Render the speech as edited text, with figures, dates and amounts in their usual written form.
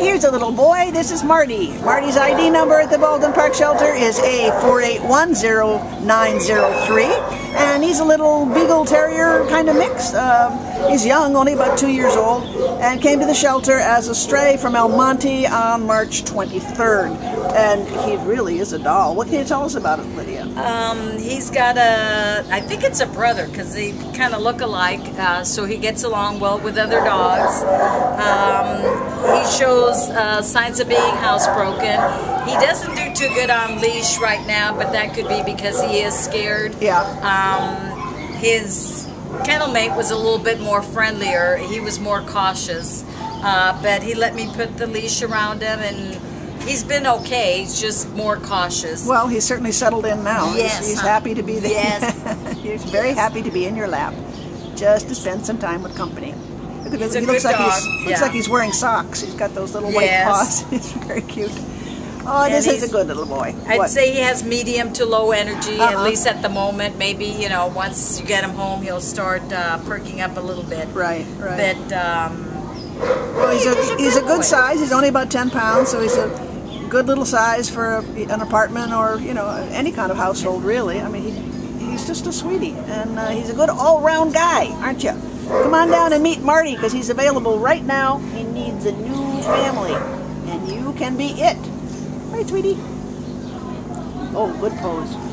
here's a little boy. This is Marty. Marty's ID number at the Baldwin Park Shelter is A4810903, and he's a little beagle terrier kind of mix. He's young, only about 2 years old, and came to the shelter as a stray from El Monte on March 23rd. And he really is a doll. What can you tell us about him, Lydia? He's got I think it's a brother, because they kind of look alike, so he gets along well with other dogs. He shows signs of being housebroken. He doesn't do too good on leash right now, but that could be because he is scared. Yeah. His kennel mate was a little bit more friendlier. He was more cautious, but he let me put the leash around him, and he's been okay. He's just more cautious. Well, he's certainly settled in now. Yes, he's happy to be there. Yes. He's very happy to be in your lap, just to spend some time with company. He's a good dog. Looks like he's wearing socks. He's got those little white paws. He's very cute. Oh, and this is a good little boy. I'd say he has medium to low energy, at least at the moment. Maybe, you know, once you get him home, he'll start perking up a little bit. Right, right. But well, he's a good size. He's only about 10 pounds, so he's a good little size for an apartment or, you know, any kind of household, really. I mean, he's just a sweetie, and he's a good all-round guy, aren't you? Come on down and meet Marty, because he's available right now. He needs a new family, and you can be it. Right, sweetie? Oh, good pose.